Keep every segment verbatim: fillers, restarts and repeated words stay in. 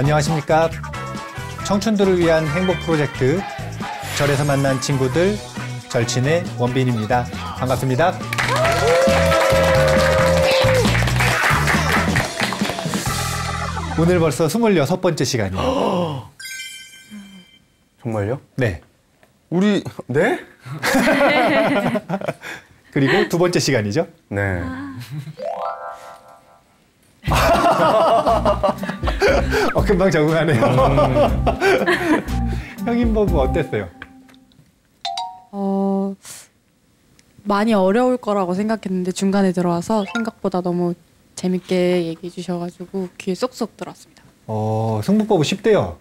안녕하십니까. 청춘들을 위한 행복 프로젝트 절에서 만난 친구들 절친의 원빈입니다. 반갑습니다. 오늘 벌써 스물여섯 번째 시간이에요. 정말요? 네. 우리... 네? 그리고 두 번째 시간이죠? 네. 어, 금방 적응하네요. 형인법은 어땠어요? 어... 많이 어려울 거라고 생각했는데 중간에 들어와서 생각보다 너무 재밌게 얘기해 주셔가지고 귀에 쏙쏙 들었습니다. 어... 승부법은 쉽대요.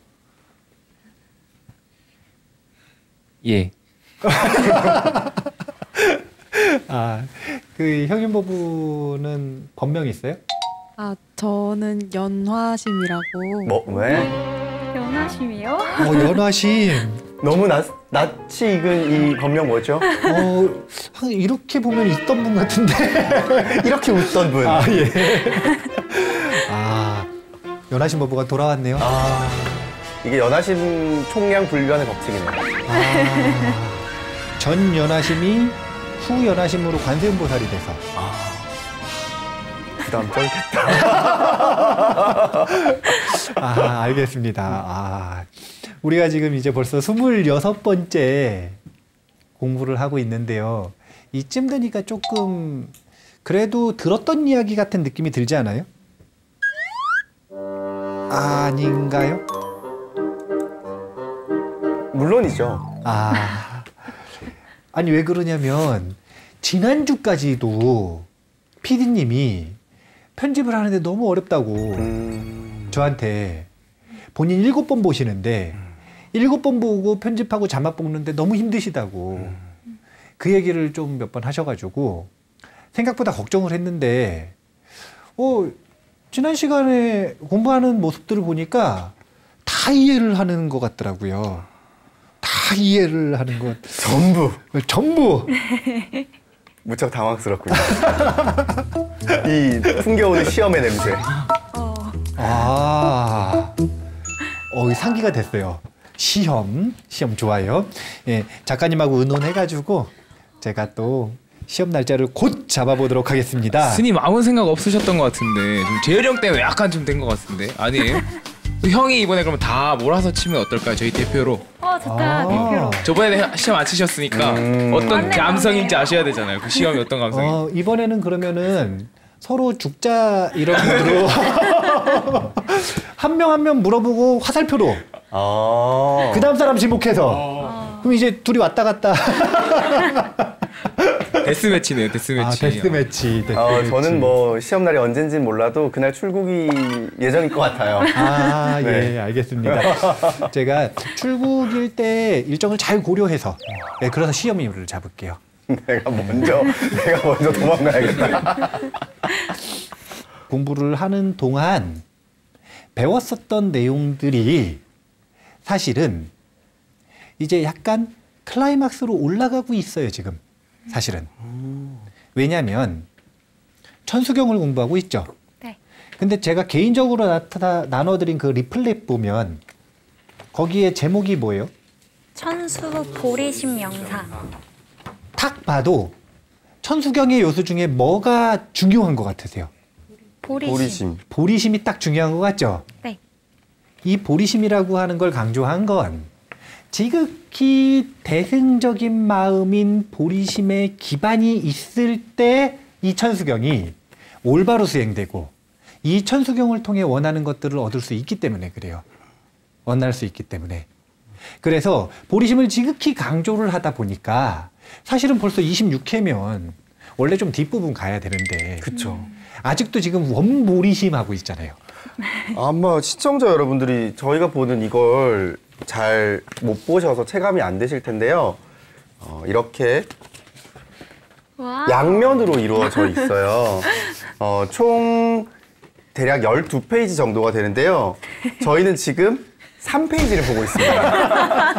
예. 아, 그 형인법우는 법명이 있어요? 아, 저는 연화심이라고. 뭐? 왜? 연화심이요? 어, 연화심. 너무 낯, 낯이 익은 이 법명 뭐죠? 어, 이렇게 보면 있던 분 같은데. 이렇게 웃던 분. 아, 예. 아, 연화심 법우가 돌아왔네요. 아, 이게 연화심 총량 불변의 법칙이네요. 아, 전 연화심이 후 연화심으로 관세음보살이 돼서. 아. 부담 떨겠다. 아, 알겠습니다. 아, 우리가 지금 이제 벌써 스물여섯 번째 공부를 하고 있는데요. 이쯤 되니까 조금 그래도 들었던 이야기 같은 느낌이 들지 않아요? 아닌가요? 물론이죠. 아, 아니 왜 그러냐면 지난주까지도 피디님이 편집을 하는데 너무 어렵다고 음... 저한테 본인 일곱 번 보시는데 일곱 번 보고 편집하고 자막 뽑는데 너무 힘드시다고 음... 그 얘기를 좀 몇 번 하셔가지고 생각보다 걱정을 했는데 어, 지난 시간에 공부하는 모습들을 보니까 다 이해를 하는 것 같더라고요. 다 이해를 하는 것. 전부. 전부. 무척 당황스럽군요. 이 풍겨오는 시험의 냄새. 아, 어, 상기가 됐어요. 시험, 시험 좋아요. 예, 작가님하고 의논해가지고 제가 또 시험 날짜를 곧 잡아보도록 하겠습니다. 스님 아무 생각 없으셨던 것 같은데 좀 재열이 형 때문에 약간 좀 된 것 같은데 아니에요? 형이 이번에 그러면 다 몰아서 치면 어떨까요? 저희 대표로. 어, 좋다. 아 대표로. 저번에 시험 안 치셨으니까 음 어떤 맞네, 감성인지 맞네. 아셔야 되잖아요. 그 시험이 어떤 감성인지. 어, 이번에는 그러면은 서로 죽자 이런 식으로 한 명 한 명 물어보고 화살표로 아 그 다음 사람 지목해서 아 그럼 이제 둘이 왔다 갔다 데스매치네요. 데스매치. 아, 데스매치. 데스매치. 어, 저는 뭐 시험 날이 언젠지는 몰라도 그날 출국이 예정일 것 같아요. 아, 네. 예, 알겠습니다. 제가 출국일 때 일정을 잘 고려해서 네, 그래서 시험일을 잡을게요. 내가 먼저, 내가 먼저 도망가야겠다. 공부를 하는 동안 배웠었던 내용들이 사실은 이제 약간 클라이막스로 올라가고 있어요, 지금. 사실은. 왜냐하면 천수경을 공부하고 있죠. 네. 근데 제가 개인적으로 나타나, 나눠드린 그 리플릿 보면 거기에 제목이 뭐예요? 천수 보리심 명사. 탁 봐도 천수경의 요소 중에 뭐가 중요한 것 같으세요? 보리심. 보리심. 보리심이 딱 중요한 것 같죠? 네. 이 보리심이라고 하는 걸 강조한 건 지극히 대승적인 마음인 보리심의 기반이 있을 때 이 천수경이 올바로 수행되고 이 천수경을 통해 원하는 것들을 얻을 수 있기 때문에 그래요. 얻을 수 있기 때문에. 그래서 보리심을 지극히 강조를 하다 보니까 사실은 벌써 이십육 회면 원래 좀 뒷부분 가야 되는데 그쵸. 아직도 지금 원보리심 하고 있잖아요. 아마 시청자 여러분들이 저희가 보는 이걸 잘 못 보셔서 체감이 안 되실 텐데요. 어, 이렇게 와우. 양면으로 이루어져 있어요. 어, 총 대략 열두 페이지 정도가 되는데요. 저희는 지금 삼 페이지를 보고 있습니다.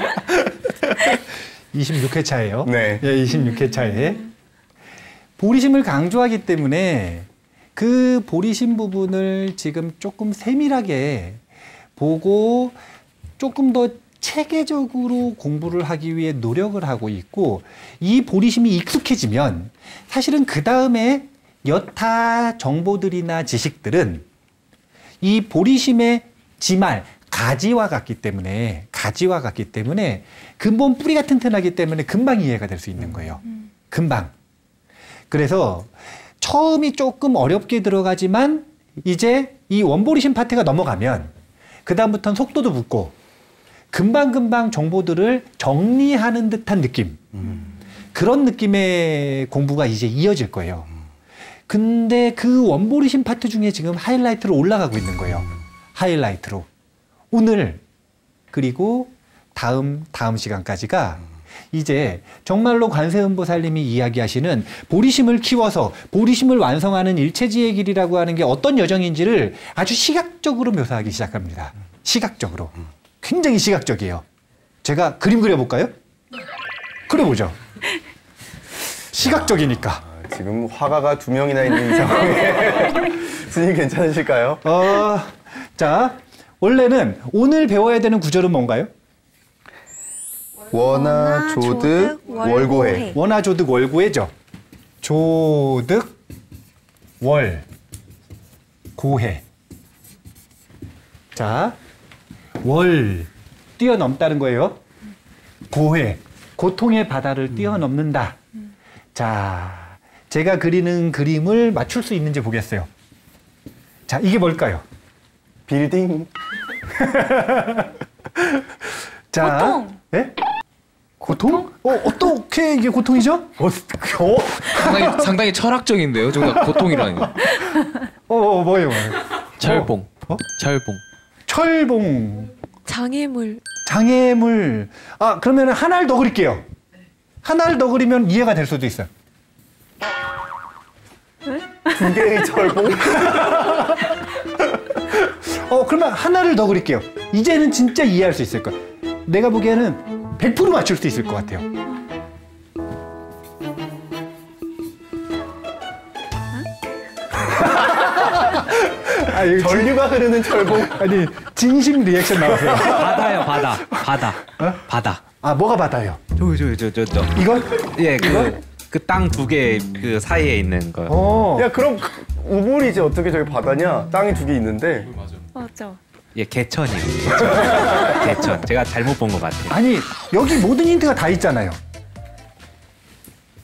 이십육 회 차예요. 네. 예, 이십육 회 차에. 보리심을 강조하기 때문에 그 보리심 부분을 지금 조금 세밀하게 보고 조금 더 체계적으로 공부를 하기 위해 노력을 하고 있고, 이 보리심이 익숙해지면 사실은 그 다음에 여타 정보들이나 지식들은 이 보리심의 지말, 가지와 같기 때문에 가지와 같기 때문에 근본 뿌리가 튼튼하기 때문에 금방 이해가 될 수 있는 거예요. 음. 금방. 그래서 처음이 조금 어렵게 들어가지만 이제 이 원보리심 파트가 넘어가면 그 다음부터는 속도도 붙고 금방금방 정보들을 정리하는 듯한 느낌. 음. 그런 느낌의 공부가 이제 이어질 거예요. 근데 그 원보리심 파트 중에 지금 하이라이트로 올라가고 있는 거예요. 하이라이트로. 오늘 그리고 다음 다음 시간까지가 이제 정말로 관세음보살님이 이야기하시는 보리심을 키워서 보리심을 완성하는 일체지의 길이라고 하는 게 어떤 여정인지를 아주 시각적으로 묘사하기 시작합니다. 시각적으로. 굉장히 시각적이에요. 제가 그림 그려볼까요? 그려보죠. 시각적이니까. 아, 지금 화가가 두 명이나 있는 상황에 스님 괜찮으실까요? 어, 자, 원래는 오늘 배워야 되는 구절은 뭔가요? 원하, 조득, 월고해. 원하, 조득, 월고해죠. 조득, 월, 고해. 자, 월, 뛰어넘다는 거예요. 고해, 고통의 바다를 뛰어넘는다. 자, 제가 그리는 그림을 맞출 수 있는지 보겠어요. 자, 이게 뭘까요? 빌딩. 자, 고통. 네? 고통? 어, 어떻게 이게 고통이죠? 어, 어? 상당히, 상당히 철학적인데요. 정말 고통이라는 거. 어, 어, 뭐예요, 뭐예요? 철봉. 어? 철봉. 철봉. 장애물. 장애물. 아, 그러면은 하나를 더 그릴게요. 하나를 더 그리면 이해가 될 수도 있어요. 두 개의 철봉. 어, 그러면 하나를 더 그릴게요. 이제는 진짜 이해할 수 있을 거야. 내가 보기에는 백 퍼센트 맞출 수 있을 것 같아요. 아, 여기 전류가 진... 흐르는 철봉. 아니, 진심 리액션 나오세요. 바다요, 바다. 바다. 어? 바다. 아, 뭐가 바다요? 저기, 저기, 저, 저, 저. 이건? 예, 그, 그 땅 두 개 그 사이에 있는 거요. 어. 야, 그럼 우물이지 어떻게 저기 바다냐? 땅이 두 개 있는데. 맞아. 예, 개천이요. 개천. 개천. 제가 잘못 본 것 같아요. 아니, 여기 모든 힌트가 다 있잖아요.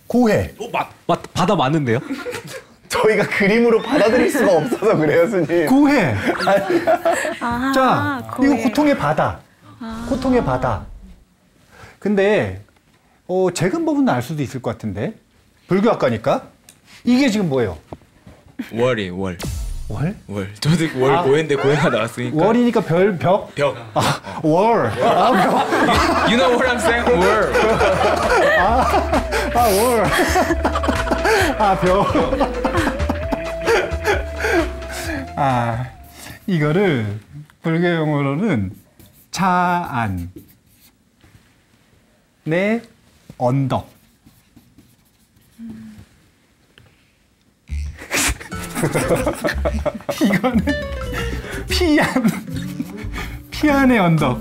고해. 어, 맞, 맞, 바다 맞는데요? 저희가 그림으로 받아들일 수가 없어서 그래요, 스님. 고해. 아하, 자, 고해. 이거 고통의 바다. 아. 고통의 바다. 근데 어, 재근법은 알 수도 있을 것 같은데. 불교학과니까. 이게 지금 뭐예요? 월이, 월. 월? 월. 저도 월 고해인데 아, 고해가 나왔으니까. 월이니까 별, 벽? 벽. 아, 어. 월. 아, 벽. You know what I'm saying? 월. 아, 아, 월. 아, 벽. 아, 이거를 불교 용어로는 차안. 네, 언덕. 이거는 피안, 피안의 언덕.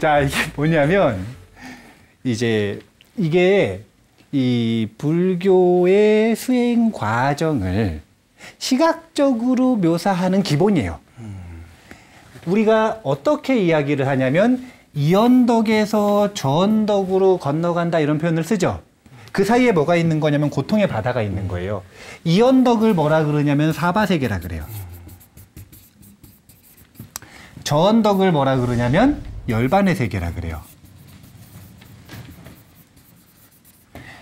자, 이게 뭐냐면 이제 이게 이 불교의 수행 과정을 시각적으로 묘사하는 기본이에요. 우리가 어떻게 이야기를 하냐면 이 언덕에서 저 언덕으로 건너간다 이런 표현을 쓰죠. 그 사이에 뭐가 있는 거냐면 고통의 바다가 있는 거예요. 이 언덕을 뭐라 그러냐면 사바세계라 그래요. 저 언덕을 뭐라 그러냐면 열반의 세계라 그래요.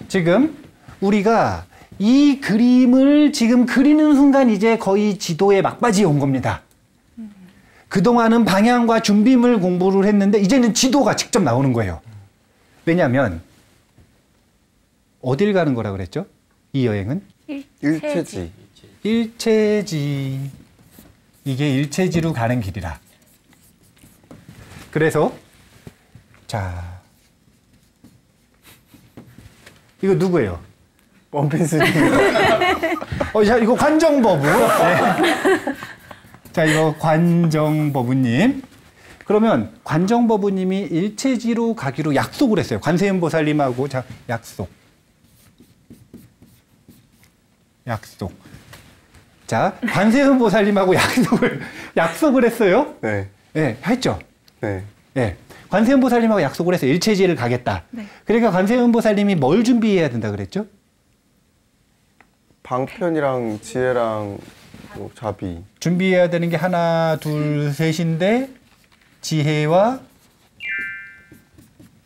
지금 우리가 이 그림을 지금 그리는 순간 이제 거의 지도의 막바지에 온 겁니다. 그동안은 방향과 준비물 공부를 했는데 이제는 지도가 직접 나오는 거예요. 왜냐하면 어딜 가는 거라 그랬죠? 이 여행은? 일체지. 일체지. 이게 일체지로 가는 길이라. 그래서 자, 이거 누구예요? 원빈 스님. 어, 야, 이거 관정법우. 네. 자, 이거 관정법우님. 그러면 관정법우님이 일체지로 가기로 약속을 했어요. 관세음보살님하고 자, 약속. 약속. 자, 관세음보살님하고 약속을 약속을 했어요. 네. 예, 네, 했죠. 네. 예. 네. 관세음보살님하고 약속을 해서 일체지를 가겠다. 네. 그러니까 관세음보살님이 뭘 준비해야 된다 그랬죠? 방편이랑 지혜랑 뭐 자비. 준비해야 되는 게 하나, 둘, 셋인데 지혜와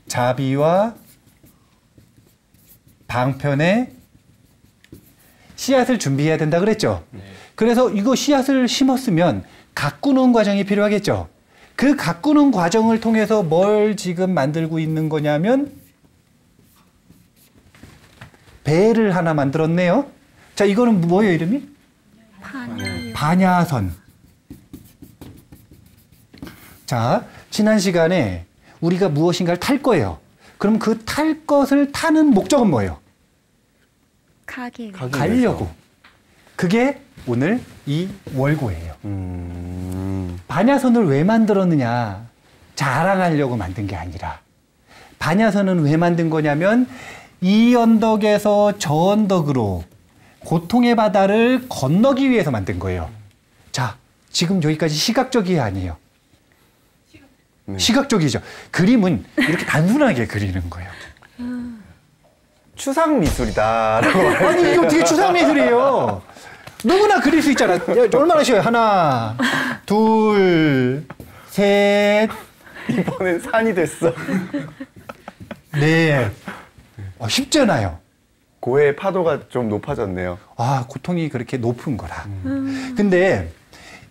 자비와 방편에 씨앗을 준비해야 된다 그랬죠. 네. 그래서 이거 씨앗을 심었으면 가꾸는 과정이 필요하겠죠. 그 가꾸는 과정을 통해서 뭘 지금 만들고 있는 거냐면 배를 하나 만들었네요. 자, 이거는 뭐예요, 이름이? 반야선. 반야선. 자, 지난 시간에 우리가 무엇인가를 탈 거예요. 그럼 그 탈 것을 타는 목적은 뭐예요? 가기. 가려고. 그게 오늘 이 월고예요. 음... 반야선을 왜 만들었느냐, 자랑하려고 만든 게 아니라 반야선은 왜 만든 거냐면 이 언덕에서 저 언덕으로 고통의 바다를 건너기 위해서 만든 거예요. 자, 지금 여기까지 시각적이 아니에요? 네. 시각적이죠. 그림은 이렇게 단순하게 그리는 거예요. 추상미술이다. 아니, 이게 어떻게 추상미술이에요? 누구나 그릴 수 있잖아. 얼마나 쉬워요. 하나, 둘, 셋. 이번엔 산이 됐어. 네. 어, 쉽잖아요. 고해의 파도가 좀 높아졌네요. 아, 고통이 그렇게 높은 거라. 음. 근데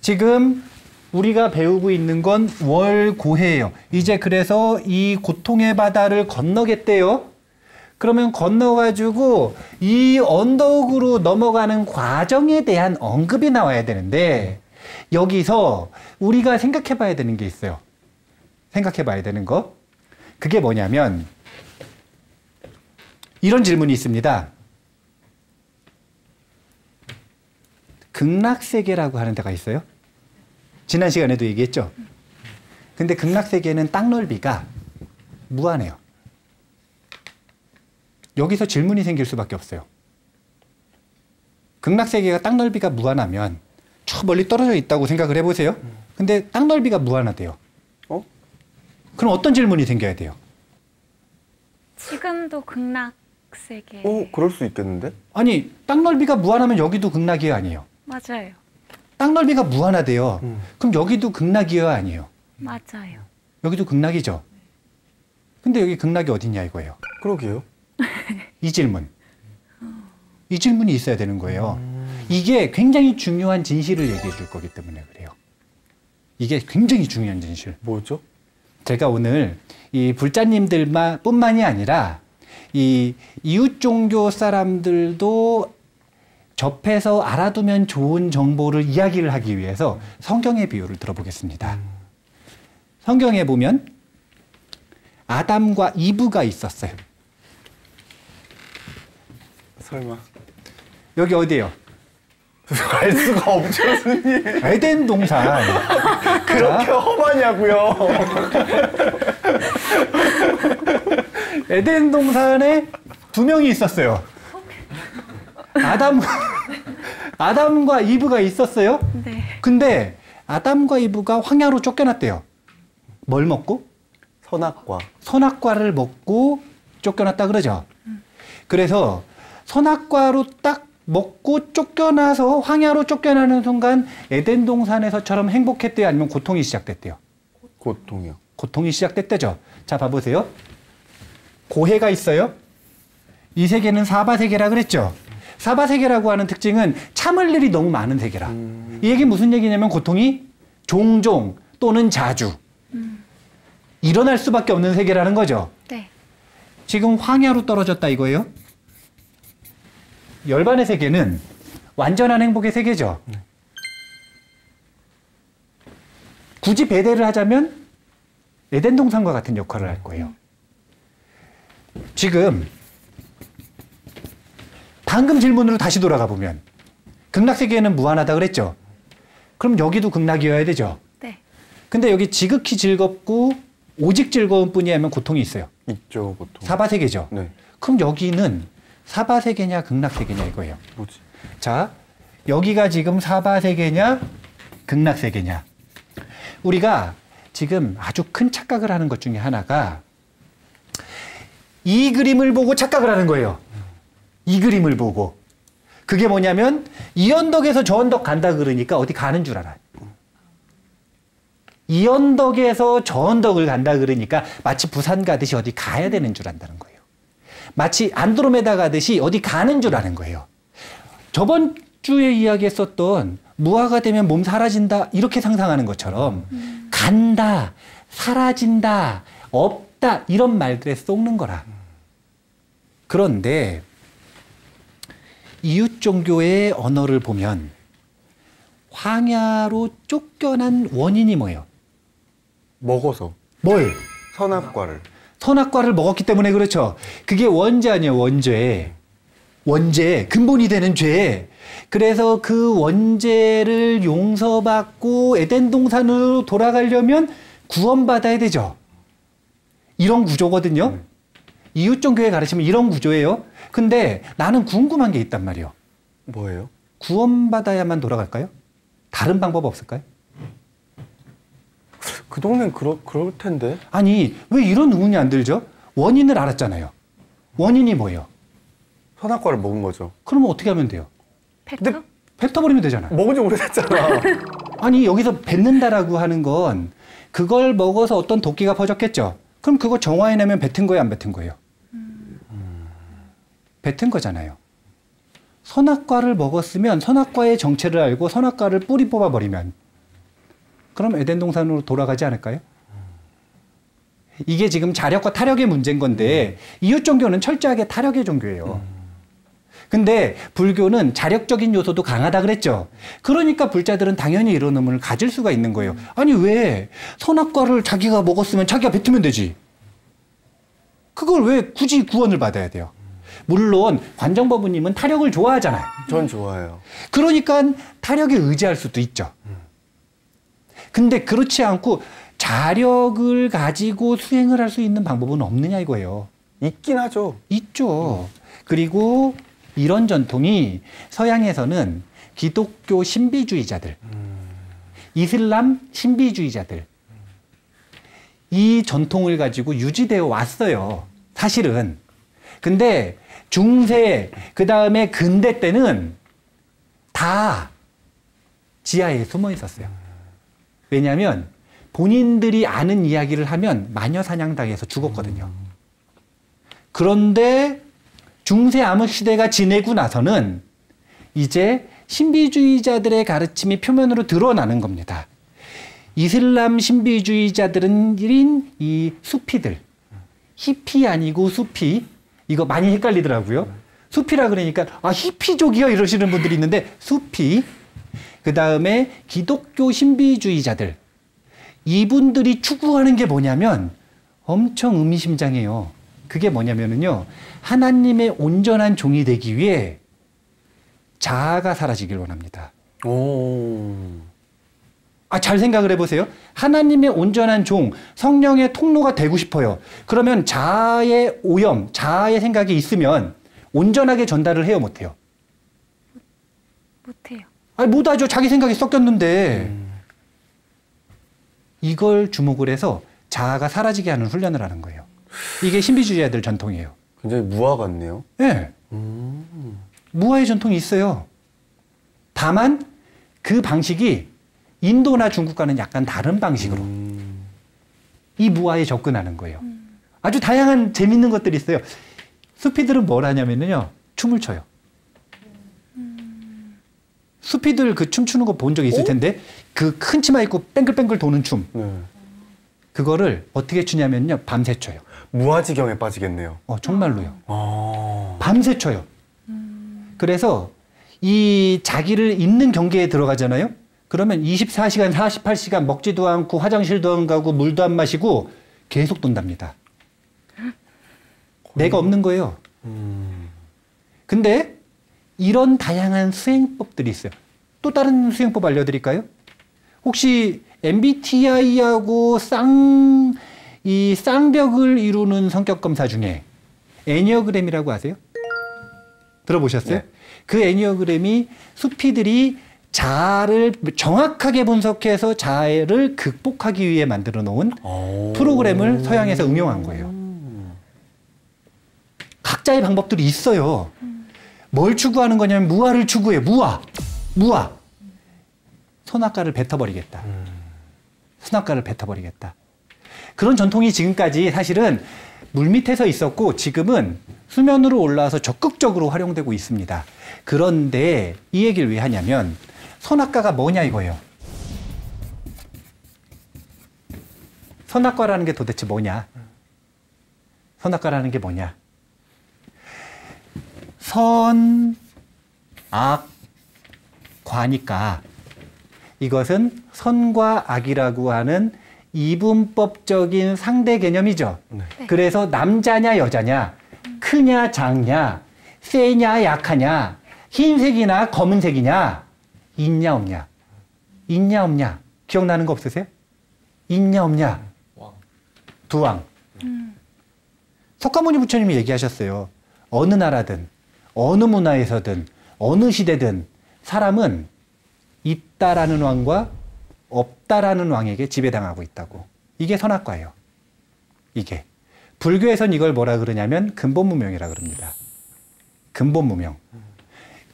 지금 우리가 배우고 있는 건 월고해예요. 이제 그래서 이 고통의 바다를 건너겠대요. 그러면 건너가지고 이 언덕으로 넘어가는 과정에 대한 언급이 나와야 되는데 여기서 우리가 생각해 봐야 되는 게 있어요. 생각해 봐야 되는 거. 그게 뭐냐면 이런 질문이 있습니다. 극락세계라고 하는 데가 있어요. 지난 시간에도 얘기했죠. 근데 극락세계는 땅 넓이가 무한해요. 여기서 질문이 생길 수밖에 없어요. 극락세계가 땅 넓이가 무한하면 저 멀리 떨어져 있다고 생각을 해보세요. 근데 땅 넓이가 무한하대요. 어? 그럼 어떤 질문이 생겨야 돼요? 지금도 극락세계... 어? 그럴 수 있겠는데? 아니, 땅 넓이가 무한하면 여기도 극락이에요, 아니에요? 맞아요. 땅 넓이가 무한하대요. 음. 그럼 여기도 극락이에요, 아니에요? 맞아요. 여기도 극락이죠? 근데 여기 극락이 어딨냐 이거예요. 그러게요. 이 질문. 이 질문이 있어야 되는 거예요. 음... 이게 굉장히 중요한 진실을 얘기해 줄 거기 때문에 그래요. 이게 굉장히 중요한 진실. 뭐죠? 제가 오늘 이 불자님들만 뿐만이 아니라 이 이웃 종교 사람들도 접해서 알아두면 좋은 정보를 이야기를 하기 위해서 성경의 비유를 들어보겠습니다. 음... 성경에 보면 아담과 이브가 있었어요. 설마. 여기 어디예요? 알 수가 없죠, 스님. 에덴 동산. 그렇게 자. 험하냐고요. 에덴 동산에 두 명이 있었어요. 아담, 아담과 이브가 있었어요? 네. 근데 아담과 이브가 황야로 쫓겨났대요. 뭘 먹고? 선악과. 선악과를 먹고 쫓겨났다 그러죠. 음. 그래서 선악과로 딱 먹고 쫓겨나서 황야로 쫓겨나는 순간 에덴 동산에서처럼 행복했대요? 아니면 고통이 시작됐대요? 고통이요. 고통이 시작됐대죠. 자, 봐보세요. 고해가 있어요. 이 세계는 사바세계라 그랬죠. 사바세계라고 하는 특징은 참을 일이 너무 많은 세계라. 음... 이 얘기 무슨 얘기냐면 고통이 종종 또는 자주 음... 일어날 수밖에 없는 세계라는 거죠. 네. 지금 황야로 떨어졌다 이거예요? 열반의 세계는 완전한 행복의 세계죠. 네. 굳이 배대를 하자면 에덴 동산과 같은 역할을 할 거예요. 지금 방금 질문으로 다시 돌아가 보면 극락세계는 무한하다 그랬죠. 그럼 여기도 극락이어야 되죠. 네. 근데 여기 지극히 즐겁고 오직 즐거움 뿐이 아니면 고통이 있어요. 있죠, 고통. 사바세계죠. 네. 그럼 여기는 사바세계냐 극락세계냐 이거예요. 뭐지? 자, 여기가 지금 사바세계냐 극락세계냐. 우리가 지금 아주 큰 착각을 하는 것 중에 하나가 이 그림을 보고 착각을 하는 거예요. 이 그림을 보고. 그게 뭐냐면 이 언덕에서 저 언덕 간다 그러니까 어디 가는 줄 알아요. 이 언덕에서 저 언덕을 간다 그러니까 마치 부산 가듯이 어디 가야 되는 줄 안다는 거예요. 마치 안드로메다 가듯이 어디 가는 줄 아는 거예요. 저번 주에 이야기했었던 무화가 되면 몸 사라진다 이렇게 상상하는 것처럼 음. 간다, 사라진다, 없다 이런 말들에 속는 거라. 그런데 이웃 종교의 언어를 보면 황야로 쫓겨난 원인이 뭐예요? 먹어서. 뭘? 선악과를. 선악과를 먹었기 때문에 그렇죠. 그게 원죄 아니에요, 원죄. 원죄, 근본이 되는 죄. 그래서 그 원죄를 용서받고 에덴 동산으로 돌아가려면 구원받아야 되죠. 이런 구조거든요. 음. 이웃 종교의 가르침은 이런 구조예요. 근데 나는 궁금한 게 있단 말이에요. 뭐예요? 구원받아야만 돌아갈까요? 다른 방법 없을까요? 그 동네는 그러, 그럴 텐데. 아니, 왜 이런 의문이 안 들죠? 원인을 알았잖아요. 원인이 뭐예요? 선악과를 먹은 거죠. 그러면 어떻게 하면 돼요? 뱉어? 뱉어버리면 되잖아요. 먹은 지 오래됐잖아. 아니, 여기서 뱉는다라고 하는 건 그걸 먹어서 어떤 도끼가 퍼졌겠죠. 그럼 그거 정화해내면 뱉은 거예요, 안 뱉은 거예요? 음... 뱉은 거잖아요. 선악과를 먹었으면 선악과의 정체를 알고 선악과를 뿌리 뽑아버리면 그럼 에덴 동산으로 돌아가지 않을까요? 이게 지금 자력과 타력의 문제인 건데 음. 이웃 종교는 철저하게 타력의 종교예요. 음. 근데 불교는 자력적인 요소도 강하다 그랬죠. 그러니까 불자들은 당연히 이런 의문을 가질 수가 있는 거예요. 음. 아니 왜 선악과를 자기가 먹었으면 자기가 뱉으면 되지. 그걸 왜 굳이 구원을 받아야 돼요. 물론 관정법우님은 타력을 좋아하잖아요. 전 좋아해요. 그러니까 타력에 의지할 수도 있죠. 음. 근데 그렇지 않고 자력을 가지고 수행을 할 수 있는 방법은 없느냐 이거예요. 있긴 하죠. 있죠. 음. 그리고 이런 전통이 서양에서는 기독교 신비주의자들, 음. 이슬람 신비주의자들 이 전통을 가지고 유지되어 왔어요. 사실은. 근데 중세, 그 다음에 근대 때는 다 지하에 숨어 있었어요. 왜냐하면 본인들이 아는 이야기를 하면 마녀 사냥당해서 죽었거든요. 그런데 중세 암흑 시대가 지내고 나서는 이제 신비주의자들의 가르침이 표면으로 드러나는 겁니다. 이슬람 신비주의자들은 이 수피들, 히피 아니고 수피, 이거 많이 헷갈리더라고요. 수피라 그러니까 아 히피족이요 이러시는 분들이 있는데 수피, 그 다음에 기독교 신비주의자들, 이분들이 추구하는 게 뭐냐면 엄청 의미심장해요. 그게 뭐냐면요. 하나님의 온전한 종이 되기 위해 자아가 사라지길 원합니다. 오. 아, 잘 생각을 해보세요. 하나님의 온전한 종, 성령의 통로가 되고 싶어요. 그러면 자아의 오염, 자아의 생각이 있으면 온전하게 전달을 해요, 못해요? 못해요. 아니, 못하죠. 자기 생각이 섞였는데. 음. 이걸 주목을 해서 자아가 사라지게 하는 훈련을 하는 거예요. 이게 신비주의자들 전통이에요. 굉장히 무화 같네요. 네. 음. 무화의 전통이 있어요. 다만 그 방식이 인도나 중국과는 약간 다른 방식으로 음. 이 무화에 접근하는 거예요. 음. 아주 다양한 재밌는 것들이 있어요. 수피들은 뭘 하냐면요. 춤을 춰요. 수피들 그 춤추는 거 본 적 있을 텐데 그 큰 치마 입고 뱅글뱅글 도는 춤 네. 그거를 어떻게 추냐면요 밤새 춰요. 무아지경에 빠지겠네요. 어 정말로요. 아. 밤새 춰요. 음. 그래서 이 자기를 잊는 경계에 들어가잖아요. 그러면 이십사 시간 사십팔 시간 먹지도 않고 화장실도 안 가고 물도 안 마시고 계속 돈답니다. 거의... 내가 없는 거예요. 음. 근데 이런 다양한 수행법들이 있어요. 또 다른 수행법 알려드릴까요? 혹시 엠비티아이하고 쌍, 이 쌍벽을 이루는 성격검사 중에 애니어그램이라고 아세요? 들어보셨어요? 네. 그 애니어그램이 수피들이 자아를 정확하게 분석해서 자아를 극복하기 위해 만들어 놓은 프로그램을 서양에서 응용한 거예요. 각자의 방법들이 있어요. 뭘 추구하는 거냐면 무아를 추구해. 무아. 무아. 선악과를 뱉어버리겠다. 선악과를 뱉어버리겠다. 그런 전통이 지금까지 사실은 물밑에서 있었고 지금은 수면으로 올라와서 적극적으로 활용되고 있습니다. 그런데 이 얘기를 왜 하냐면 선악과가 뭐냐 이거예요. 선악과라는 게 도대체 뭐냐. 선악과라는 게 뭐냐. 선, 악, 과니까 이것은 선과 악이라고 하는 이분법적인 상대 개념이죠. 네. 그래서 남자냐 여자냐, 크냐 작냐, 세냐 약하냐, 흰색이나 검은색이냐, 있냐 없냐, 있냐 없냐. 기억나는 거 없으세요? 있냐 없냐. 두 왕. 음. 석가모니 부처님이 얘기하셨어요. 어느 나라든 어느 문화에서든 어느 시대든 사람은 있다라는 왕과 없다라는 왕에게 지배당하고 있다고. 이게 선악과예요. 이게. 불교에선 이걸 뭐라 그러냐면 근본무명이라 그럽니다. 근본무명.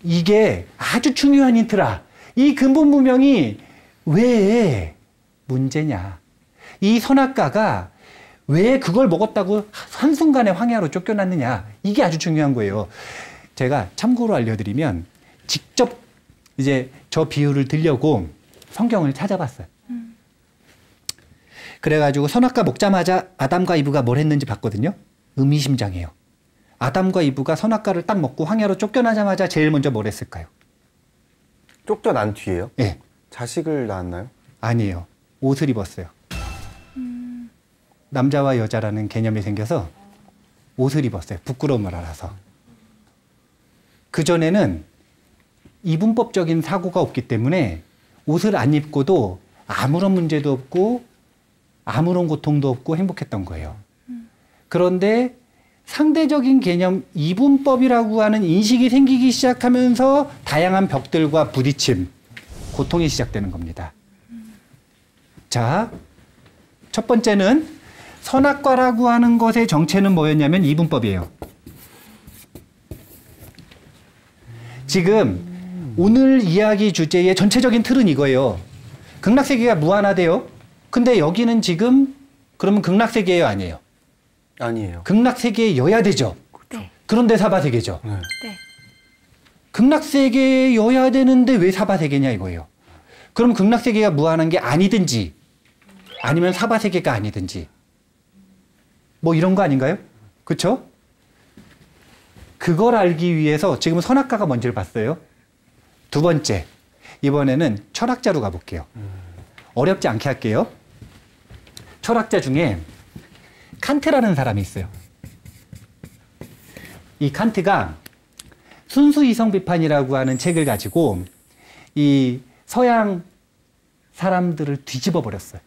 이게 아주 중요한 힌트라. 이 근본무명이 왜 문제냐. 이 선악과가 왜 그걸 먹었다고 한순간에 황야로 쫓겨났느냐. 이게 아주 중요한 거예요. 제가 참고로 알려드리면 직접 이제 저 비유를 들려고 성경을 찾아봤어요. 음. 그래가지고 선악과 먹자마자 아담과 이브가 뭘 했는지 봤거든요. 의미심장해요. 아담과 이브가 선악과를 딱 먹고 황야로 쫓겨나자마자 제일 먼저 뭘 했을까요? 쫓겨난 뒤에요? 네. 자식을 낳았나요? 아니에요. 옷을 입었어요. 음. 남자와 여자라는 개념이 생겨서 옷을 입었어요. 부끄러움을 알아서. 그전에는 이분법적인 사고가 없기 때문에 옷을 안 입고도 아무런 문제도 없고 아무런 고통도 없고 행복했던 거예요. 그런데 상대적인 개념 이분법이라고 하는 인식이 생기기 시작하면서 다양한 벽들과 부딪힘, 고통이 시작되는 겁니다. 자, 첫 번째는 선악과라고 하는 것의 정체는 뭐였냐면 이분법이에요. 지금 오늘 이야기 주제의 전체적인 틀은 이거예요. 극락세계가 무한하대요. 근데 여기는 지금 그러면 극락세계예요? 아니에요? 아니에요. 극락세계여야 되죠. 네. 그런데 사바세계죠. 네. 네. 극락세계여야 되는데 왜 사바세계냐 이거예요. 그럼 극락세계가 무한한 게 아니든지 아니면 사바세계가 아니든지 뭐 이런 거 아닌가요? 그렇죠? 그걸 알기 위해서 지금 선악과가 뭔지를 봤어요. 두 번째, 이번에는 철학자로 가볼게요. 음. 어렵지 않게 할게요. 철학자 중에 칸트라는 사람이 있어요. 이 칸트가 순수 이성 비판이라고 하는 책을 가지고 이 서양 사람들을 뒤집어 버렸어요.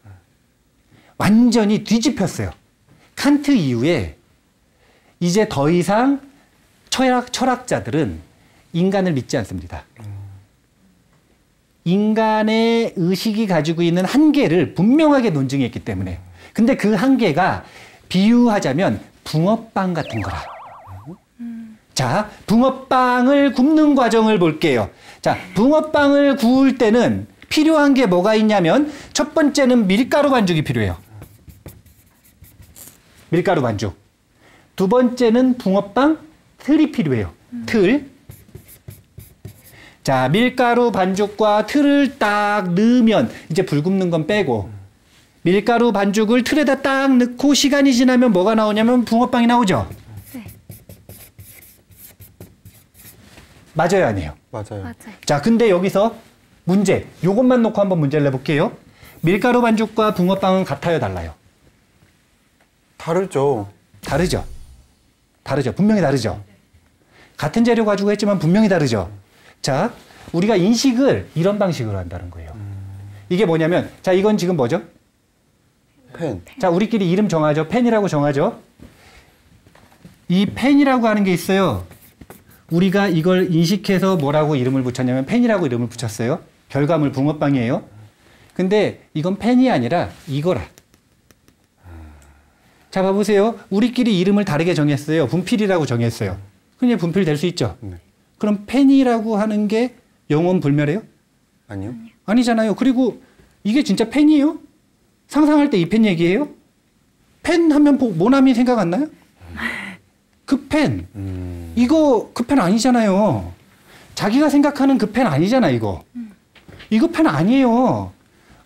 완전히 뒤집혔어요. 칸트 이후에 이제 더 이상 철학, 철학자들은 인간을 믿지 않습니다. 인간의 의식이 가지고 있는 한계를 분명하게 논증했기 때문에. 근데 그 한계가 비유하자면 붕어빵 같은 거라. 음. 자, 붕어빵을 굽는 과정을 볼게요. 자, 붕어빵을 구울 때는 필요한 게 뭐가 있냐면 첫 번째는 밀가루 반죽이 필요해요. 밀가루 반죽. 두 번째는 붕어빵 틀이 필요해요. 음. 틀. 자, 밀가루 반죽과 틀을 딱 넣으면 이제 불 굽는 건 빼고 밀가루 반죽을 틀에다 딱 넣고 시간이 지나면 뭐가 나오냐면 붕어빵이 나오죠? 네. 맞아요, 아니에요? 맞아요. 맞아요. 자, 근데 여기서 문제, 요것만 놓고 한번 문제를 내볼게요. 밀가루 반죽과 붕어빵은 같아요, 달라요? 다르죠. 다르죠. 다르죠. 분명히 다르죠. 같은 재료 가지고 했지만 분명히 다르죠. 자, 우리가 인식을 이런 방식으로 한다는 거예요. 음. 이게 뭐냐면, 자, 이건 지금 뭐죠? 펜. 자, 우리끼리 이름 정하죠. 펜이라고 정하죠. 이 펜이라고 하는 게 있어요. 우리가 이걸 인식해서 뭐라고 이름을 붙였냐면 펜이라고 이름을 붙였어요. 결과물 붕어빵이에요. 근데 이건 펜이 아니라 이거라. 자, 봐보세요. 우리끼리 이름을 다르게 정했어요. 분필이라고 정했어요. 그냥 분필 될 수 있죠. 네. 그럼 펜이라고 하는 게 영원 불멸해요? 아니요. 아니잖아요. 그리고 이게 진짜 펜이에요? 상상할 때 이 펜 얘기예요? 펜 하면 모나미 생각 안 나요? 그 펜. 음. 이거 그 펜 아니잖아요. 자기가 생각하는 그 펜 아니잖아, 이거. 음. 이거 펜 아니에요.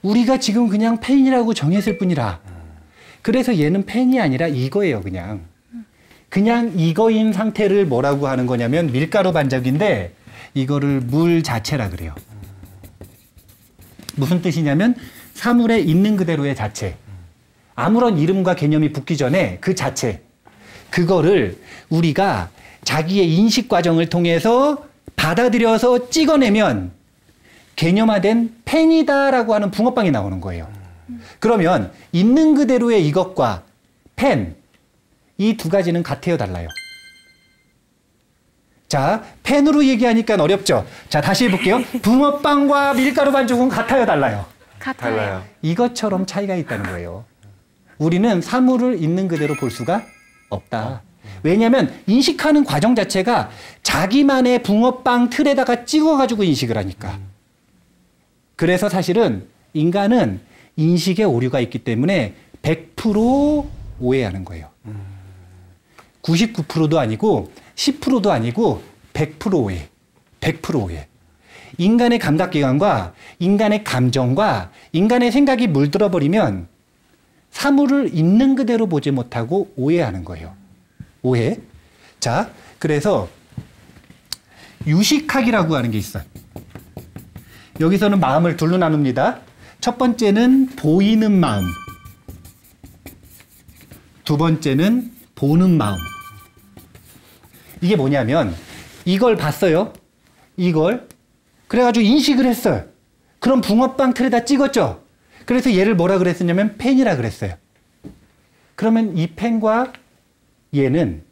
우리가 지금 그냥 펜이라고 정했을 뿐이라. 음. 그래서 얘는 펜이 아니라 이거예요, 그냥. 음. 그냥 이거인 상태를 뭐라고 하는 거냐면 밀가루 반죽인데 이거를 물 자체라 그래요. 무슨 뜻이냐면 사물에 있는 그대로의 자체. 아무런 이름과 개념이 붙기 전에 그 자체. 그거를 우리가 자기의 인식 과정을 통해서 받아들여서 찍어내면 개념화된 펜이다라고 하는 붕어빵이 나오는 거예요. 그러면 있는 그대로의 이것과 펜, 이 두 가지는 같아요, 달라요? 자, 펜으로 얘기하니까 어렵죠? 자, 다시 해볼게요. 붕어빵과 밀가루 반죽은 같아요, 달라요? 같아요. 달라요. 이것처럼 차이가 있다는 거예요. 우리는 사물을 있는 그대로 볼 수가 없다. 왜냐하면 인식하는 과정 자체가 자기만의 붕어빵 틀에다가 찍어가지고 인식을 하니까. 그래서 사실은 인간은 인식에 오류가 있기 때문에 백 퍼센트 오해하는 거예요. 구십구 퍼센트도 아니고 십 퍼센트도 아니고 백 퍼센트 오해. 백 퍼센트 오해. 인간의 감각기관과 인간의 감정과 인간의 생각이 물들어버리면 사물을 있는 그대로 보지 못하고 오해하는 거예요. 오해. 자, 그래서 유식학이라고 하는 게 있어요. 여기서는 마음을 둘로 나눕니다. 첫 번째는 보이는 마음. 두 번째는 보는 마음. 이게 뭐냐면 이걸 봤어요. 이걸. 그래가지고 인식을 했어요. 그럼 붕어빵 틀에다 찍었죠. 그래서 얘를 뭐라 그랬었냐면 펜이라 그랬어요. 그러면 이 펜과 얘는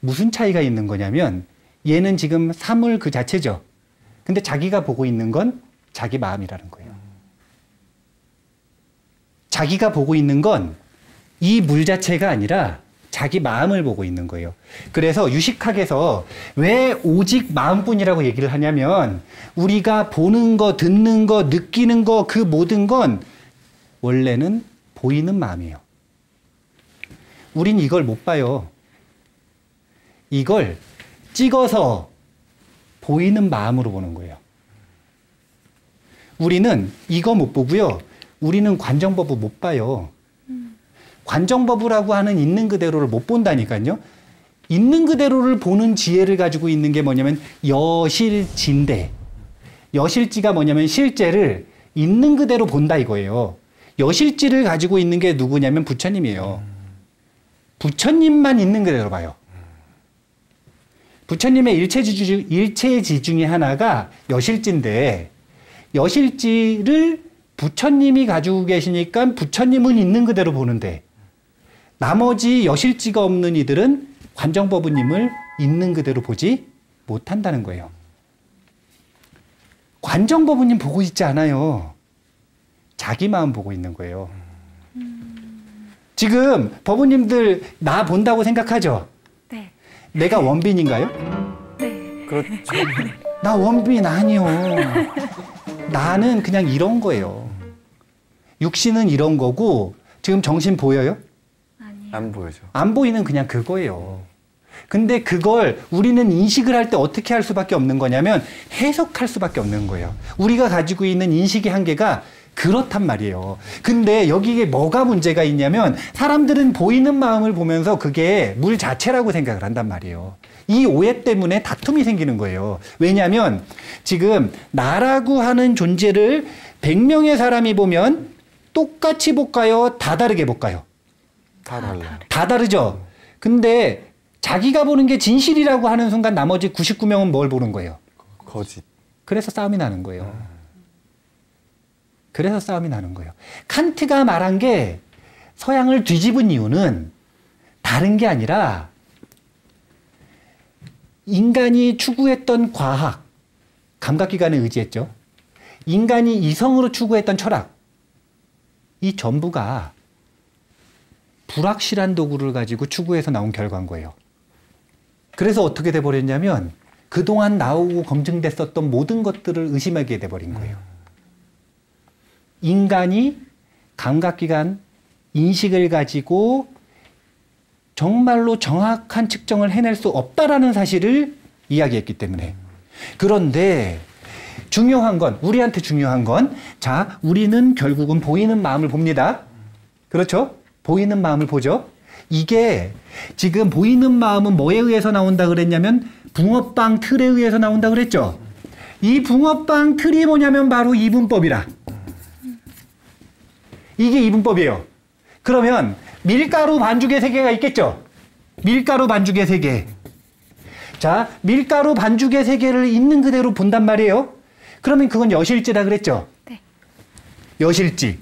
무슨 차이가 있는 거냐면 얘는 지금 사물 그 자체죠. 근데 자기가 보고 있는 건 자기 마음이라는 거예요. 자기가 보고 있는 건 이 물 자체가 아니라 자기 마음을 보고 있는 거예요. 그래서 유식학에서 왜 오직 마음뿐이라고 얘기를 하냐면 우리가 보는 거, 듣는 거, 느끼는 거 그 모든 건 원래는 보이는 마음이에요. 우린 이걸 못 봐요. 이걸 찍어서 보이는 마음으로 보는 거예요. 우리는 이거 못 보고요. 우리는 관정법우 못 봐요. 관정법우라고 하는 있는 그대로를 못 본다니까요. 있는 그대로를 보는 지혜를 가지고 있는 게 뭐냐면 여실지인데 여실지가 뭐냐면 실제를 있는 그대로 본다 이거예요. 여실지를 가지고 있는 게 누구냐면 부처님이에요. 부처님만 있는 그대로 봐요. 부처님의 일체지, 일체지 중에 하나가 여실지인데 여실지를 부처님이 가지고 계시니까 부처님은 있는 그대로 보는데 나머지 여실지가 없는 이들은 관정법우님을 있는 그대로 보지 못한다는 거예요. 관정법우님 보고 있지 않아요. 자기 마음 보고 있는 거예요. 지금 법우님들 나 본다고 생각하죠? 네. 내가 원빈인가요? 네. 그렇죠. 나 원빈 아니요. 나는 그냥 이런 거예요. 육신은 이런 거고 지금 정신 보여요? 안 보여요. 안 보이는 그냥 그거예요. 근데 그걸 우리는 인식을 할 때 어떻게 할 수밖에 없는 거냐면 해석할 수밖에 없는 거예요. 우리가 가지고 있는 인식의 한계가 그렇단 말이에요. 근데 여기에 뭐가 문제가 있냐면 사람들은 보이는 마음을 보면서 그게 물 자체라고 생각을 한단 말이에요. 이 오해 때문에 다툼이 생기는 거예요. 왜냐하면 지금 나라고 하는 존재를 백 명의 사람이 보면 똑같이 볼까요? 다 다르게 볼까요? 다 달라요. 다 다르죠. 근데 자기가 보는 게 진실이라고 하는 순간 나머지 구십구 명은 뭘 보는 거예요? 거짓. 그래서 싸움이 나는 거예요. 그래서 싸움이 나는 거예요. 칸트가 말한 게 서양을 뒤집은 이유는 다른 게 아니라 인간이 추구했던 과학, 감각기관에 의지했죠. 인간이 이성으로 추구했던 철학, 이 전부가 불확실한 도구를 가지고 추구해서 나온 결과인 거예요. 그래서 어떻게 돼버렸냐면 그동안 나오고 검증됐었던 모든 것들을 의심하게 돼버린 거예요. 인간이 감각기관, 인식을 가지고 정말로 정확한 측정을 해낼 수 없다라는 사실을 이야기했기 때문에. 그런데 중요한 건, 우리한테 중요한 건, 자, 우리는 결국은 보이는 마음을 봅니다. 그렇죠? 보이는 마음을 보죠. 이게 지금 보이는 마음은 뭐에 의해서 나온다 그랬냐면 붕어빵 틀에 의해서 나온다 그랬죠. 이 붕어빵 틀이 뭐냐면 바로 이분법이라. 이게 이분법이에요. 그러면 밀가루 반죽의 세계가 있겠죠. 밀가루 반죽의 세계. 자, 밀가루 반죽의 세계를 있는 그대로 본단 말이에요. 그러면 그건 여실지라 그랬죠. 네. 여실지.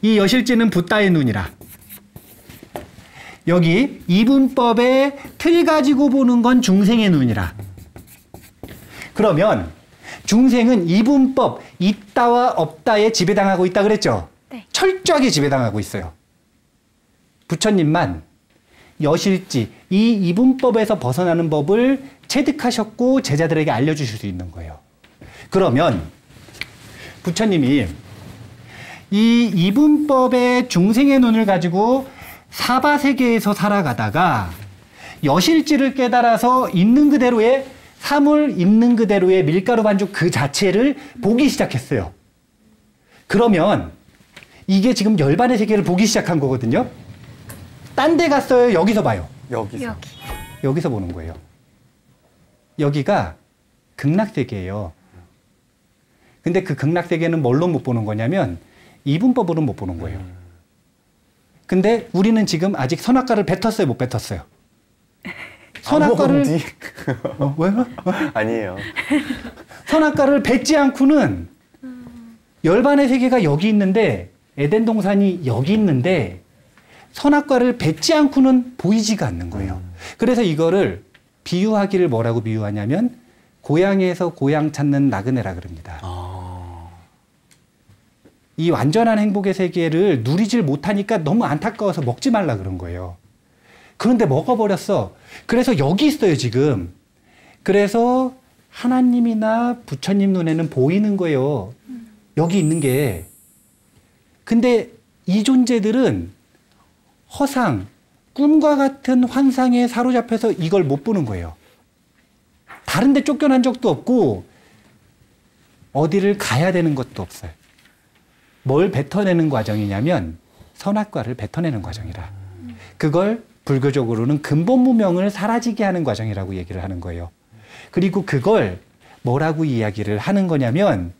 이 여실지는 붓다의 눈이라. 여기 이분법의 틀 가지고 보는 건 중생의 눈이라. 그러면 중생은 이분법 있다와 없다에 지배당하고 있다 그랬죠. 네. 철저하게 지배당하고 있어요. 부처님만 여실지, 이 이분법에서 벗어나는 법을 체득하셨고 제자들에게 알려주실 수 있는 거예요. 그러면 부처님이 이 이분법의 중생의 눈을 가지고 사바세계에서 살아가다가 여실지를 깨달아서 있는 그대로의 사물, 있는 그대로의 밀가루 반죽 그 자체를 보기 시작했어요. 그러면 이게 지금 열반의 세계를 보기 시작한 거거든요. 딴 데 갔어요? 여기서 봐요? 여기서. 여기. 여기서 보는 거예요. 여기가 극락세계예요. 근데 그 극락세계는 뭘로 못 보는 거냐면 이분법으로 못 보는 거예요. 근데 우리는 지금 아직 선악과를 뱉었어요, 못 뱉었어요? 선악과를 어, 왜? 어? 아니에요. 선악과를 뱉지 않고는 열반의 세계가 여기 있는데, 에덴 동산이 여기 있는데 선악과를 뱉지 않고는 보이지가 않는 거예요. 음. 그래서 이거를 비유하기를 뭐라고 비유하냐면 고향에서 고향 찾는 나그네라 그럽니다. 아. 이 완전한 행복의 세계를 누리질 못하니까 너무 안타까워서 먹지 말라 그런 거예요. 그런데 먹어버렸어. 그래서 여기 있어요 지금. 그래서 하나님이나 부처님 눈에는 보이는 거예요. 음. 여기 있는 게. 근데 이 존재들은 허상, 꿈과 같은 환상에 사로잡혀서 이걸 못 보는 거예요. 다른 데 쫓겨난 적도 없고 어디를 가야 되는 것도 없어요. 뭘 뱉어내는 과정이냐면 선악과를 뱉어내는 과정이라. 그걸 불교적으로는 근본무명을 사라지게 하는 과정이라고 얘기를 하는 거예요. 그리고 그걸 뭐라고 이야기를 하는 거냐면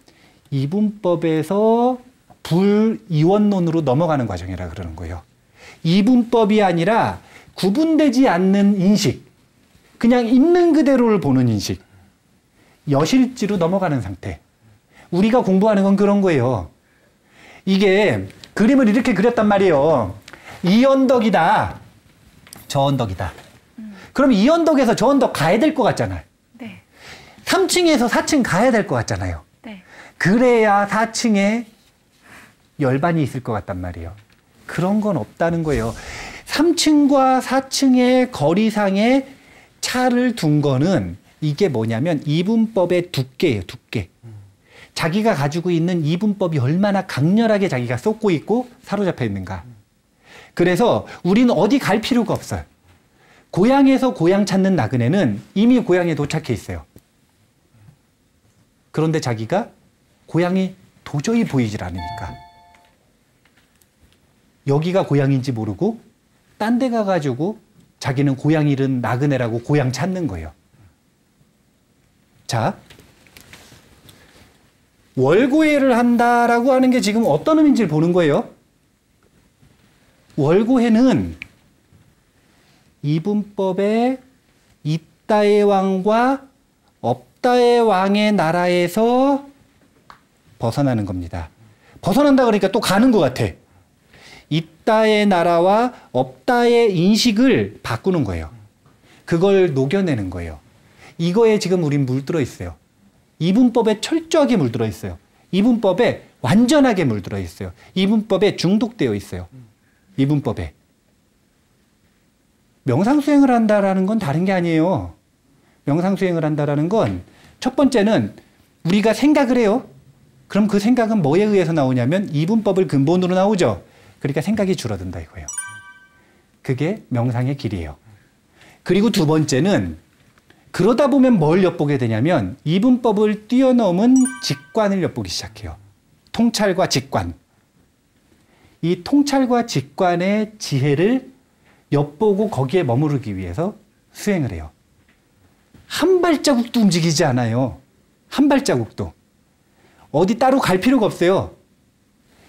이분법에서 불이원론으로 넘어가는 과정이라 그러는 거예요. 이분법이 아니라 구분되지 않는 인식, 그냥 있는 그대로를 보는 인식, 여실지로 넘어가는 상태. 우리가 공부하는 건 그런 거예요. 이게 그림을 이렇게 그렸단 말이에요. 이 언덕이다, 저 언덕이다. 음. 그럼 이 언덕에서 저 언덕 가야 될 것 같잖아요. 네. 삼 층에서 사 층 가야 될 것 같잖아요. 네. 그래야 사 층에 열반이 있을 것 같단 말이에요. 그런 건 없다는 거예요. 삼 층과 사 층의 거리상에 차를 둔 거는 이게 뭐냐면 이분법의 두께예요. 두께. 자기가 가지고 있는 이분법이 얼마나 강렬하게 자기가 쏟고 있고 사로잡혀 있는가. 그래서 우리는 어디 갈 필요가 없어요. 고향에서 고향 찾는 나그네는 이미 고향에 도착해 있어요. 그런데 자기가 고향이 도저히 보이질 않으니까 여기가 고향인지 모르고 딴 데 가가지고 자기는 고향 잃은 나그네라고 고향 찾는 거예요. 자, 월고회를 한다라고 하는 게 지금 어떤 의미인지를 보는 거예요. 월고회는 이분법의 있다의 왕과 없다의 왕의 나라에서 벗어나는 겁니다. 벗어난다 그러니까 또 가는 것 같아. 있다의 나라와 없다의 인식을 바꾸는 거예요. 그걸 녹여내는 거예요. 이거에 지금 우린 물들어 있어요. 이분법에 철저하게 물들어 있어요. 이분법에 완전하게 물들어 있어요. 이분법에 중독되어 있어요. 이분법에. 명상수행을 한다라는 건 다른 게 아니에요. 명상수행을 한다라는 건 첫 번째는 우리가 생각을 해요. 그럼 그 생각은 뭐에 의해서 나오냐면 이분법을 근본으로 나오죠. 그러니까 생각이 줄어든다 이거예요. 그게 명상의 길이에요. 그리고 두 번째는 그러다 보면 뭘 엿보게 되냐면 이분법을 뛰어넘은 직관을 엿보기 시작해요. 통찰과 직관. 이 통찰과 직관의 지혜를 엿보고 거기에 머무르기 위해서 수행을 해요. 한 발자국도 움직이지 않아요. 한 발자국도. 어디 따로 갈 필요가 없어요.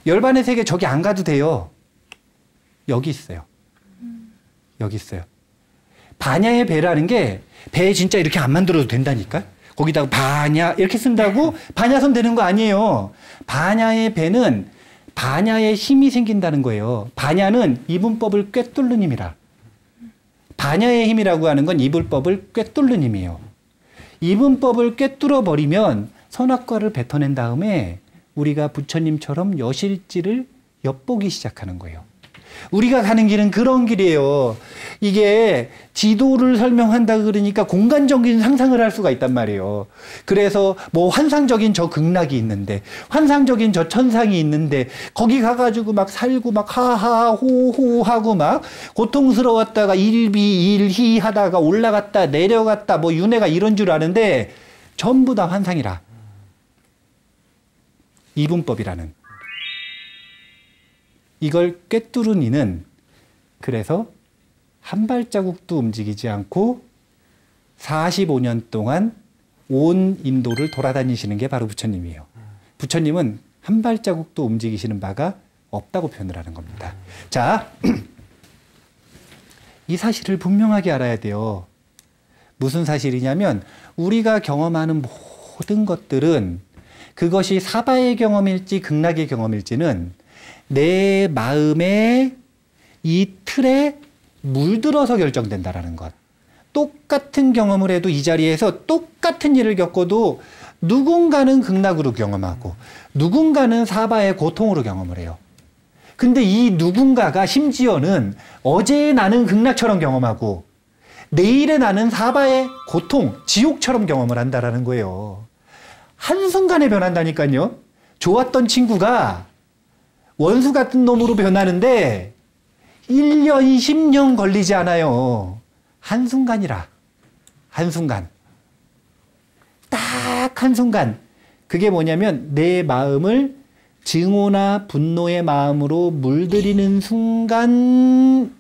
열반의 세계 저기 안 가도 돼요. 여기 있어요. 여기 있어요. 반야의 배라는 게 배 진짜 이렇게 안 만들어도 된다니까. 거기다가 반야 이렇게 쓴다고 반야선 되는 거 아니에요. 반야의 배는 반야의 힘이 생긴다는 거예요. 반야는 이분법을 꿰뚫는 힘이라. 반야의 힘이라고 하는 건 이분법을 꿰뚫는 힘이에요. 이분법을 꿰뚫어버리면 선악과를 뱉어낸 다음에 우리가 부처님처럼 여실지를 엿보기 시작하는 거예요. 우리가 가는 길은 그런 길이에요. 이게 지도를 설명한다 그러니까 공간적인 상상을 할 수가 있단 말이에요. 그래서 뭐 환상적인 저 극락이 있는데 환상적인 저 천상이 있는데 거기 가가지고 막 살고 막 하하호호 하고 막 고통스러웠다가 일비 일희 하다가 올라갔다 내려갔다 뭐 윤회가 이런 줄 아는데 전부 다 환상이라. 이분법이라는 이걸 꿰뚫은 이는 그래서 한 발자국도 움직이지 않고 사십오 년 동안 온 인도를 돌아다니시는 게 바로 부처님이에요. 부처님은 한 발자국도 움직이시는 바가 없다고 표현을 하는 겁니다. 자, 이 사실을 분명하게 알아야 돼요. 무슨 사실이냐면 우리가 경험하는 모든 것들은 그것이 사바의 경험일지 극락의 경험일지는 내 마음의 이 틀에 물들어서 결정된다라는 것. 똑같은 경험을 해도 이 자리에서 똑같은 일을 겪어도 누군가는 극락으로 경험하고 누군가는 사바의 고통으로 경험을 해요. 근데 이 누군가가 심지어는 어제의 나는 극락처럼 경험하고 내일의 나는 사바의 고통, 지옥처럼 경험을 한다라는 거예요. 한순간에 변한다니까요. 좋았던 친구가 원수 같은 놈으로 변하는데 일 년, 십 년 걸리지 않아요. 한순간이라. 한순간. 딱 한순간. 그게 뭐냐면 내 마음을 증오나 분노의 마음으로 물들이는 순간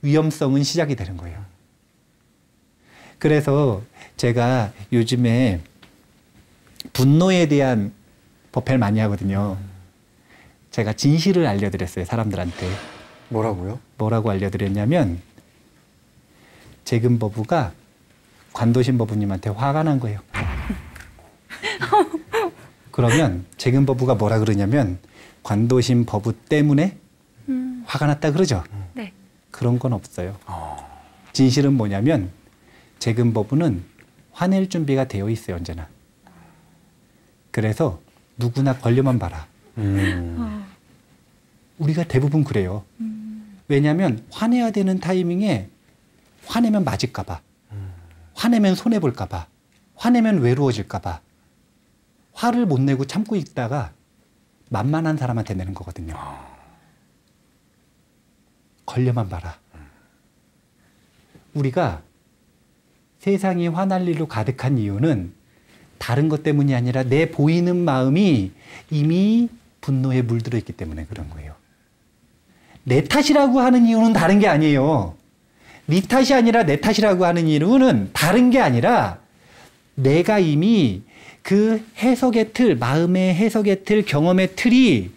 위험성은 시작이 되는 거예요. 그래서 제가 요즘에 분노에 대한 법회를 많이 하거든요. 제가 진실을 알려드렸어요, 사람들한테. 뭐라고요? 뭐라고 알려드렸냐면 재근법우가 관도신법우님한테 화가 난 거예요. 그러면 재근법우가 뭐라 그러냐면 관도신법우 때문에 음. 화가 났다 그러죠? 음. 네. 그런 건 없어요. 어. 진실은 뭐냐면 재근법우는 화낼 준비가 되어 있어요, 언제나. 그래서 누구나 걸려만 봐라. 음. 우리가 대부분 그래요. 음. 왜냐하면 화내야 되는 타이밍에 화내면 맞을까 봐, 음. 화내면 손해볼까 봐, 화내면 외로워질까 봐 화를 못 내고 참고 있다가 만만한 사람한테 내는 거거든요. 어. 걸려만 봐라. 음. 우리가 세상이 화날 일로 가득한 이유는 다른 것 때문이 아니라 내 보이는 마음이 이미 분노에 물들어 있기 때문에 그런 거예요. 내 탓이라고 하는 이유는 다른 게 아니에요. 네 탓이 아니라 내 탓이라고 하는 이유는 다른 게 아니라 내가 이미 그 해석의 틀, 마음의 해석의 틀, 경험의 틀이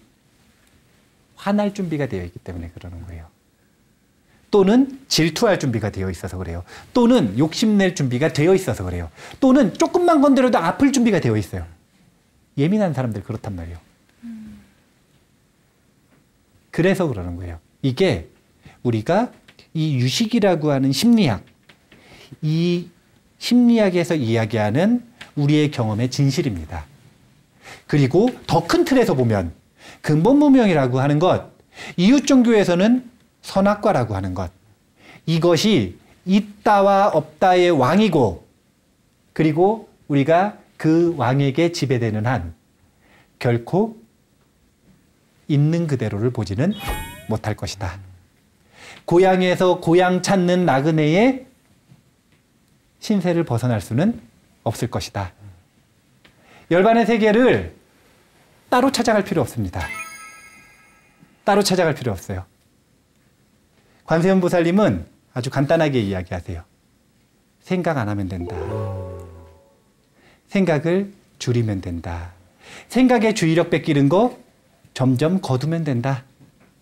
화날 준비가 되어 있기 때문에 그러는 거예요. 또는 질투할 준비가 되어 있어서 그래요. 또는 욕심낼 준비가 되어 있어서 그래요. 또는 조금만 건드려도 아플 준비가 되어 있어요. 예민한 사람들 그렇단 말이에요. 음. 그래서 그러는 거예요. 이게 우리가 이 유식이라고 하는 심리학, 이 심리학에서 이야기하는 우리의 경험의 진실입니다. 그리고 더 큰 틀에서 보면 근본무명이라고 하는 것, 이웃종교에서는 선악과라고 하는 것, 이것이 있다와 없다의 왕이고, 그리고 우리가 그 왕에게 지배되는 한 결코 있는 그대로를 보지는 못할 것이다. 고향에서 고향 찾는 나그네의 신세를 벗어날 수는 없을 것이다. 열반의 세계를 따로 찾아갈 필요 없습니다. 따로 찾아갈 필요 없어요. 관세음 보살님은 아주 간단하게 이야기하세요. 생각 안 하면 된다. 생각을 줄이면 된다. 생각에 주의력 뺏기는 거 점점 거두면 된다.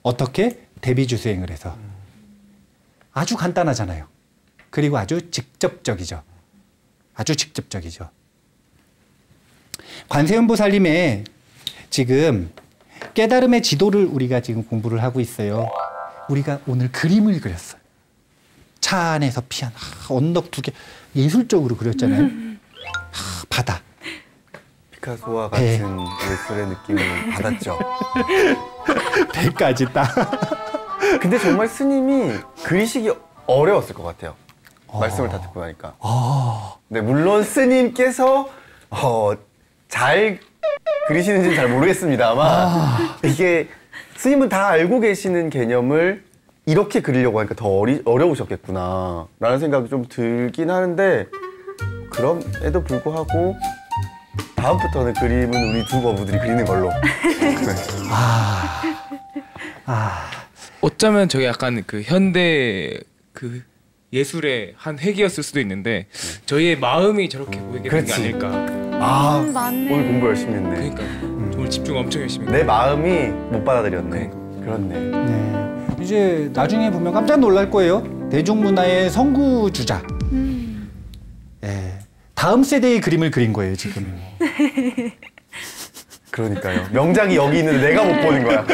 어떻게? 대비주수행을 해서. 아주 간단하잖아요. 그리고 아주 직접적이죠. 아주 직접적이죠. 관세음보살님의 지금 깨달음의 지도를 우리가 지금 공부를 하고 있어요. 우리가 오늘 그림을 그렸어요. 차 안에서 피한 아, 언덕 두 개 예술적으로 그렸잖아요. 아, 바다. 피카소와 같은 배. 예술의 느낌을 받았죠. 배까지 딱. 근데 정말 스님이 그리시기 어려웠을 것 같아요. 어... 말씀을 다 듣고 나니까. 어... 네, 물론 스님께서 어, 잘 그리시는지는 잘 모르겠습니다만 아... 이게 스님은 다 알고 계시는 개념을 이렇게 그리려고 하니까 더 어리, 어려우셨겠구나 라는 생각이 좀 들긴 하는데, 그럼에도 불구하고 다음부터는 그림은 우리 두 거부들이 그리는 걸로. 아... 아... 어쩌면 저게 약간 그 현대 그 예술의 한 획이었을 수도 있는데 저희의 마음이 저렇게 보이게 된 게 아닐까. 아, 음, 맞네. 오늘 공부 열심히 했네. 그러니까 음. 오늘 집중 엄청 열심히 했네. 내 마음이 못 받아들였네. 그렇네. 네. 이제 나중에 보면 깜짝 놀랄 거예요. 대중문화의 선구주자. 음. 네. 다음 세대의 그림을 그린 거예요, 지금. 그러니까요. 명작이 여기 있는데 내가 못 보는 거야.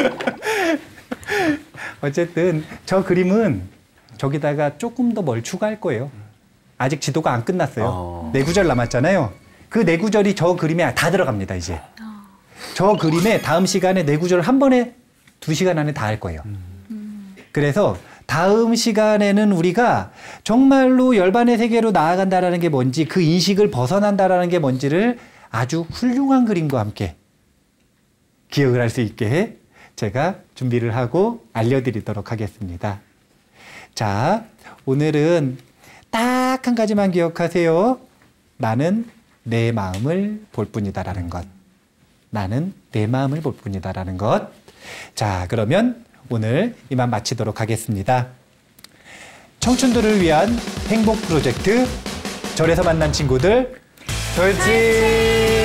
어쨌든 저 그림은 저기다가 조금 더 뭘 추가할 거예요. 아직 지도가 안 끝났어요. 어... 네 구절 남았잖아요. 그 네 구절이 저 그림에 다 들어갑니다, 이제. 어... 저 그림에 다음 시간에 네 구절 한 번에 두 시간 안에 다 할 거예요. 음... 그래서 다음 시간에는 우리가 정말로 열반의 세계로 나아간다라는 게 뭔지, 그 인식을 벗어난다라는 게 뭔지를 아주 훌륭한 그림과 함께 기억을 할 수 있게 해 제가 준비를 하고 알려드리도록 하겠습니다. 자, 오늘은 딱 한 가지만 기억하세요. 나는 내 마음을 볼 뿐이다라는 것. 나는 내 마음을 볼 뿐이다라는 것. 자, 그러면 오늘 이만 마치도록 하겠습니다. 청춘들을 위한 행복 프로젝트, 절에서 만난 친구들, 절지!